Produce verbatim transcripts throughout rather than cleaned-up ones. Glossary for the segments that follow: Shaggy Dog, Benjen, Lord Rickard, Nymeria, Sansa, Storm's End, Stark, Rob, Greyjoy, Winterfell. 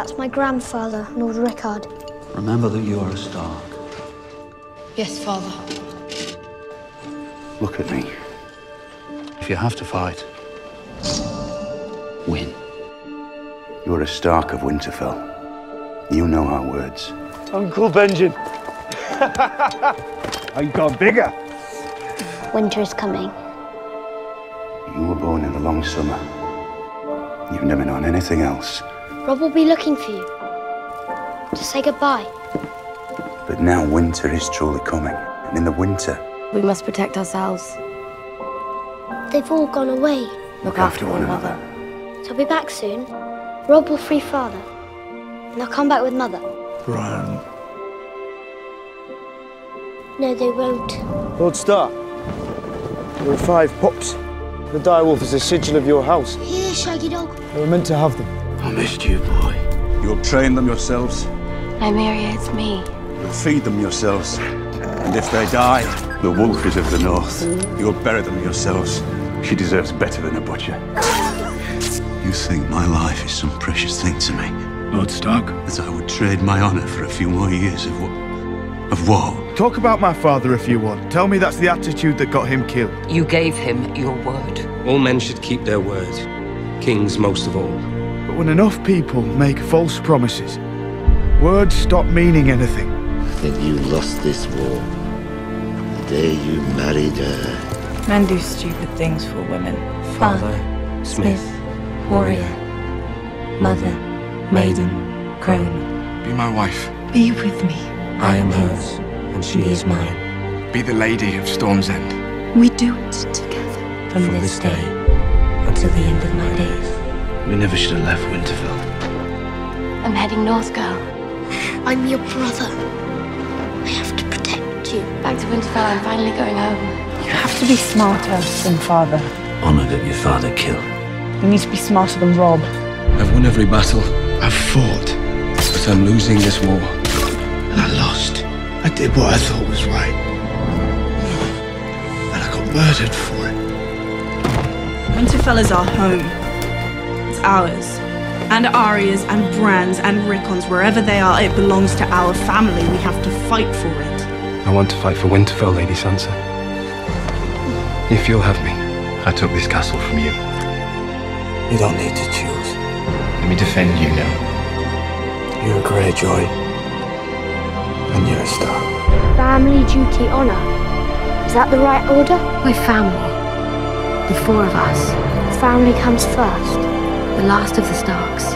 That's my grandfather, Lord Rickard. Remember that you are a Stark. Yes, Father. Look at me. If you have to fight, win. You're a Stark of Winterfell. You know our words. Uncle Benjen. I've gone bigger. Winter is coming. You were born in the long summer. You've never known anything else. Rob will be looking for you to say goodbye. But now winter is truly coming, and in the winter... we must protect ourselves. They've all gone away. Look after one another. They'll be back soon. Rob will free Father, and they'll come back with Mother. Bran. No, they won't. Lord Stark, there are five pups. The direwolf is a sigil of your house. Here, Shaggy Dog. They were meant to have them. I missed you, boy. You'll train them yourselves. Nymeria, it's me. You'll feed them yourselves. And if they die, the wolf is of the north. You'll bury them yourselves. She deserves better than a butcher. You think my life is some precious thing to me, Lord Stark? That I would trade my honor for a few more years of what? Of war. Talk about my father if you want. Tell me that's the attitude that got him killed. You gave him your word. All men should keep their word. Kings most of all. But when enough people make false promises, words stop meaning anything. I think you lost this war the day you married her. Men do stupid things for women. Father, father Smith, Smith, warrior, mother, maiden, crone. Be my wife. Be with me. I am hers, and she is mine. Be the lady of Storm's End. We do it together. From, From this day until the end of my days. We never should have left Winterfell. I'm heading north, girl. I'm your brother. I have to protect you. Back to Winterfell, I'm finally going home. You have to be smarter than Father. Honor that your father killed. You need to be smarter than Rob. I've won every battle. I've fought. But I'm losing this war. And I lost. I did what I thought was right. And I got murdered for it. Winterfell is our home. It's ours. And Arya's, and Bran's, and Rickon's, wherever they are, it belongs to our family. We have to fight for it. I want to fight for Winterfell, Lady Sansa. If you'll have me, I took this castle from you. You don't need to choose. Let me defend you now. You're a Greyjoy. And you're a Stark. Family, duty, honor. Is that the right order? We're family. The four of us. Family comes first. The last of the Starks.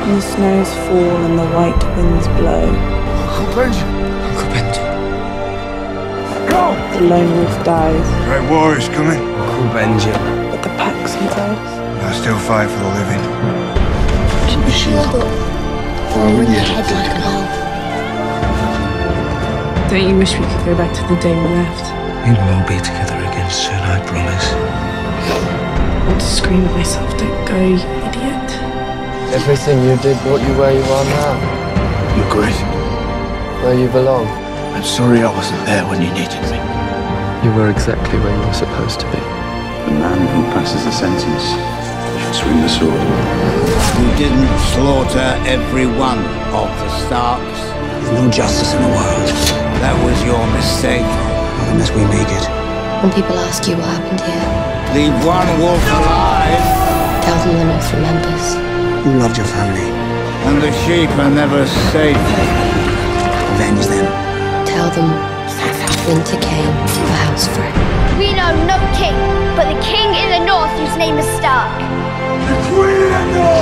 When the snows fall and the white winds blow. Uncle Benjen. Uncle Benjen. Go! The lone wolf dies. The great war is coming. Uncle Benjen. But the pack's themselves. I still fight for the living. Keep your shield up. Or when your head like a hole. Don't you wish we could go back to the day we left? We will be together again soon, I promise. I want to scream at myself, don't go, you idiot. Everything you did brought you where you are now. You're great. Where you belong. I'm sorry I wasn't there when you needed me. You were exactly where you were supposed to be. The man who passes the sentence should swing the sword. You didn't slaughter every one of the Starks. There's no justice in the world. That was your mistake. Not unless we make it. When people ask you what happened here, leave one wolf alive. Tell them the North remembers. You loved your family. And the sheep are never safe. Avenge them. Tell them winter came to the house fruit. We know no king, but the king in the North whose name is Stark. The Queen of North!